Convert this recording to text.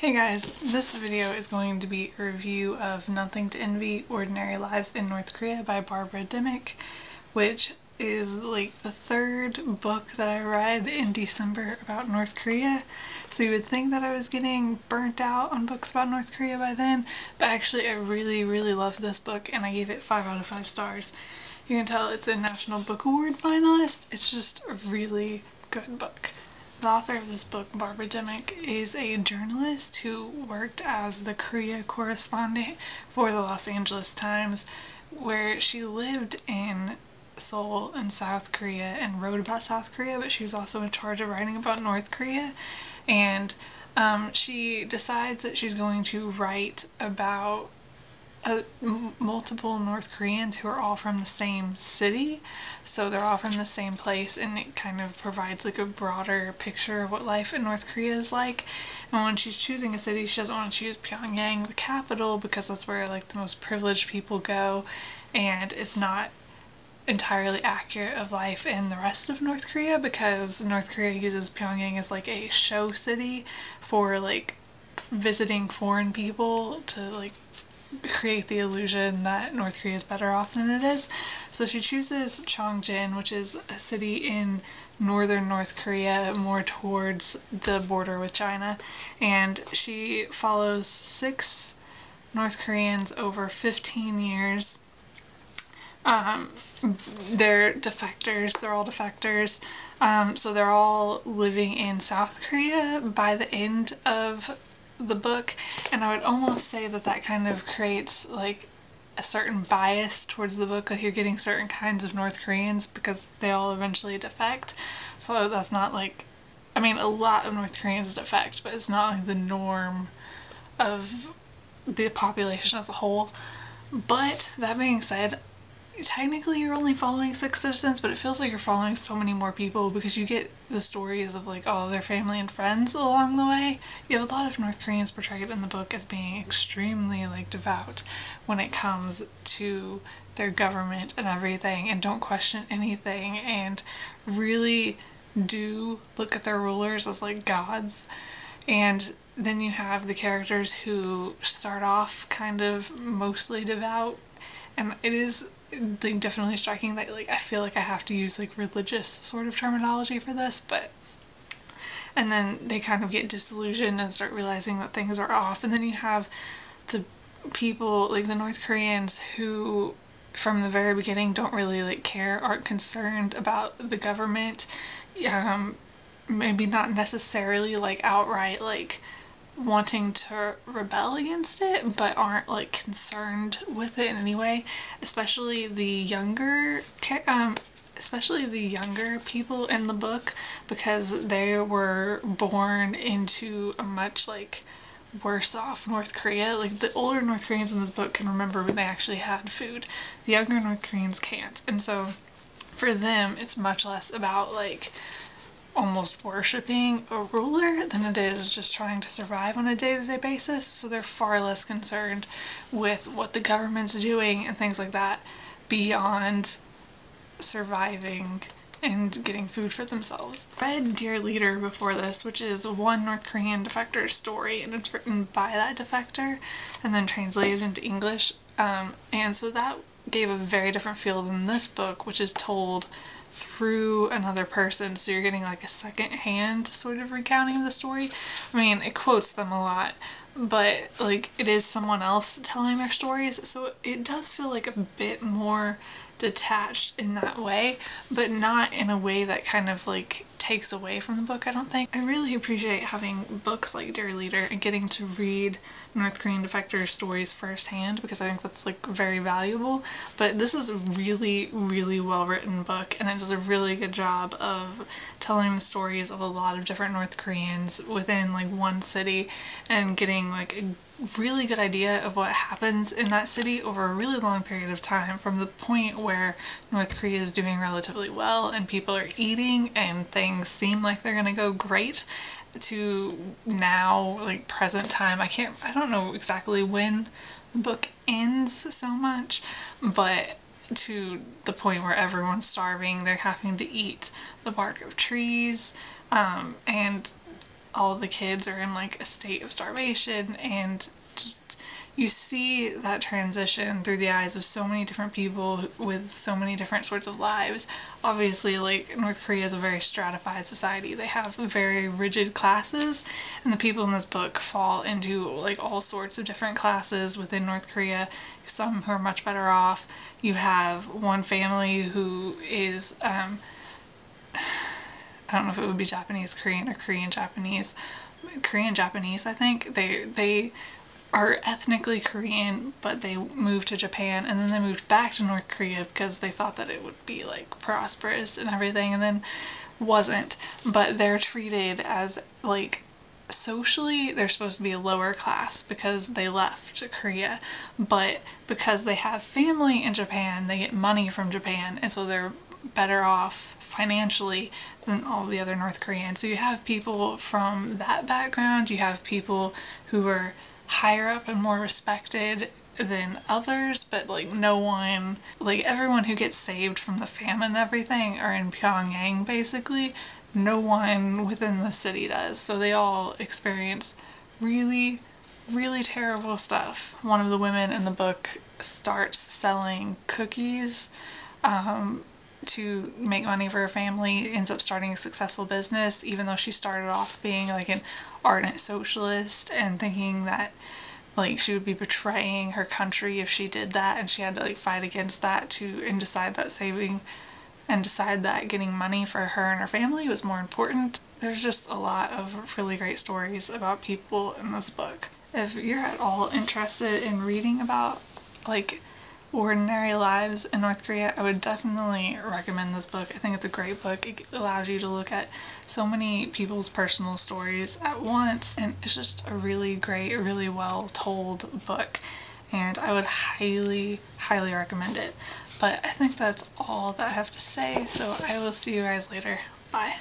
Hey guys, this video is going to be a review of Nothing to Envy, Ordinary Lives in North Korea by Barbara Demick, which is like the third book that I read in December about North Korea. So you would think that I was getting burnt out on books about North Korea by then, but actually I really loved this book and I gave it 5 out of 5 stars. You can tell it's a National Book Award finalist. It's just a really good book. The author of this book, Barbara Demick, is a journalist who worked as the Korea correspondent for the Los Angeles Times, where she lived in Seoul and South Korea and wrote about South Korea, but she was also in charge of writing about North Korea. And she decides that she's going to write about multiple North Koreans who are all from the same city, so they're all from the same place, and it kind of provides like a broader picture of what life in North Korea is like. And when she's choosing a city, she doesn't want to choose Pyongyang, the capital, because that's where like the most privileged people go, and it's not entirely accurate of life in the rest of North Korea, because North Korea uses Pyongyang as like a show city for like visiting foreign people to like create the illusion that North Korea is better off than it is. So she chooses Chongjin, which is a city in northern North Korea, more towards the border with China, and she follows 6 North Koreans over 15 years. They're defectors, they're all defectors, so they're all living in South Korea by the end of the book, and I would almost say that that kind of creates like a certain bias towards the book, like you're getting certain kinds of North Koreans because they all eventually defect. So that's not like, I mean, a lot of North Koreans defect, but it's not like the norm of the population as a whole. But that being said, technically you're only following 6 citizens, but it feels like you're following so many more people because you get the stories of like all of their family and friends along the way. You have a lot of North Koreans portrayed in the book as being extremely like devout when it comes to their government and everything, and don't question anything, and really do look at their rulers as like gods. And then you have the characters who start off kind of mostly devout, and it is definitely striking that like I feel like I have to use like religious sort of terminology for this, but and then they kind of get disillusioned and start realizing that things are off. And then you have the people like the North Koreans who from the very beginning don't really like care, aren't concerned about the government, maybe not necessarily like outright like wanting to rebel against it, but aren't like concerned with it in any way. Especially the younger people in the book, because they were born into a much like worse off North Korea. Like the older North Koreans in this book can remember when they actually had food. The younger North Koreans can't, and so for them it's much less about like almost worshipping a ruler than it is just trying to survive on a day-to-day basis. So they're far less concerned with what the government's doing and things like that beyond surviving and getting food for themselves. I read Dear Leader before this, which is one North Korean defector's story, and it's written by that defector and then translated into English, and so that gave a very different feel than this book, which is told through another person, so you're getting like a second-hand sort of recounting of the story. I mean, it quotes them a lot, but like it is someone else telling their stories, so it does feel like a bit more detached in that way, but not in a way that kind of like takes away from the book, I don't think. I really appreciate having books like Dear Leader and getting to read North Korean defector stories firsthand, because I think that's like very valuable. But this is a really well written book, and it does a really good job of telling the stories of a lot of different North Koreans within like one city, and getting like a really good idea of what happens in that city over a really long period of time, from the point where North Korea is doing relatively well and people are eating and things seem like they're gonna go great, to now, like present time. I don't know exactly when the book ends so much, but to the point where everyone's starving, they're having to eat the bark of trees, and all the kids are in like a state of starvation, and just you see that transition through the eyes of so many different people with so many different sorts of lives. Obviously, like, North Korea is a very stratified society. They have very rigid classes, and the people in this book fall into like all sorts of different classes within North Korea. Some who are much better off. You have one family who is I don't know if it would be Japanese Korean or Korean Japanese. Korean Japanese, I think. They are ethnically Korean, but they moved to Japan, and then they moved back to North Korea because they thought that it would be like prosperous and everything, and then wasn't. But they're treated as, like, socially they're supposed to be a lower class because they left Korea, but because they have family in Japan, they get money from Japan, and so they're better off financially than all the other North Koreans. So you have people from that background, you have people who are higher up and more respected than others, but like no one, like everyone who gets saved from the famine and everything are in Pyongyang basically. No one within the city does. So they all experience really, really terrible stuff. One of the women in the book starts selling cookies to make money for her family, ends up starting a successful business, even though she started off being like an ardent socialist and thinking that like she would be betraying her country if she did that, and she had to like fight against that and decide that getting money for her and her family was more important. There's just a lot of really great stories about people in this book. If you're at all interested in reading about like ordinary lives in North Korea, I would definitely recommend this book. I think it's a great book. It allows you to look at so many people's personal stories at once, and it's just a really great, really well told book, and I would highly, highly recommend it. But I think that's all that I have to say, so I will see you guys later. Bye.